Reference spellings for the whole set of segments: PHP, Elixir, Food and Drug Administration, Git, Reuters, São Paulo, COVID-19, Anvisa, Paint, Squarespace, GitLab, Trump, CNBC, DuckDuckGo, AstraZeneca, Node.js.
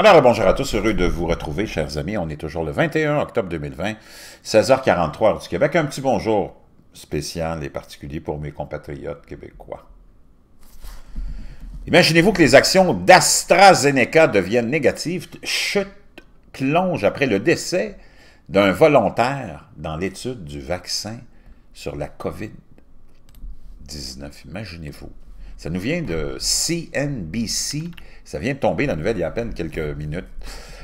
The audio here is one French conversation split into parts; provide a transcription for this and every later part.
Alors, bonjour à tous, heureux de vous retrouver, chers amis. On est toujours le 21 octobre 2020, 16h43 heure du Québec. Un petit bonjour spécial et particulier pour mes compatriotes québécois. Imaginez-vous que les actions d'AstraZeneca deviennent négatives, plonge après le décès d'un volontaire dans l'étude du vaccin sur la COVID-19. Imaginez-vous. Ça nous vient de CNBC. Ça vient de tomber, la nouvelle, il y a à peine quelques minutes.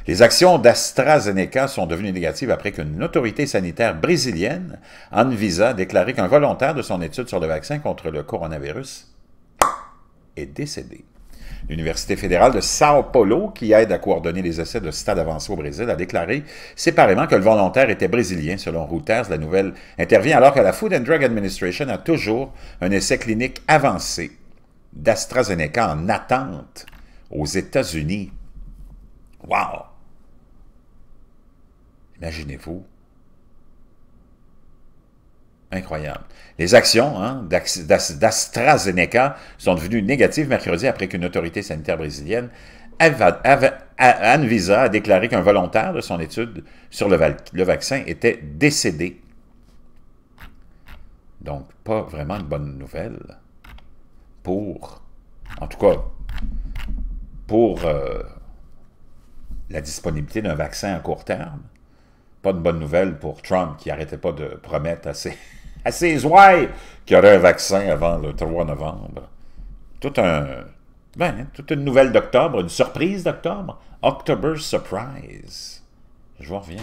Les actions d'AstraZeneca sont devenues négatives après qu'une autorité sanitaire brésilienne, Anvisa, a déclaré qu'un volontaire de son étude sur le vaccin contre le coronavirus est décédé. L'Université fédérale de São Paulo, qui aide à coordonner les essais de stade avancé au Brésil, a déclaré séparément que le volontaire était brésilien. Selon Reuters, la nouvelle intervient alors que la Food and Drug Administration a toujours un essai clinique avancé d'AstraZeneca en attente aux États-Unis. Wow! Imaginez-vous. Incroyable. Les actions d'AstraZeneca sont devenues négatives mercredi après qu'une autorité sanitaire brésilienne, Anvisa, a déclaré qu'un volontaire de son étude sur le vaccin était décédé. Donc, pas vraiment une bonne nouvelle pour, en tout cas, pour la disponibilité d'un vaccin à court terme. Pas de bonne nouvelle pour Trump qui n'arrêtait pas de promettre à ses ouailles qu'il y aurait un vaccin avant le 3 novembre. Toute une nouvelle d'octobre, une surprise d'octobre. October Surprise. Je vous reviens.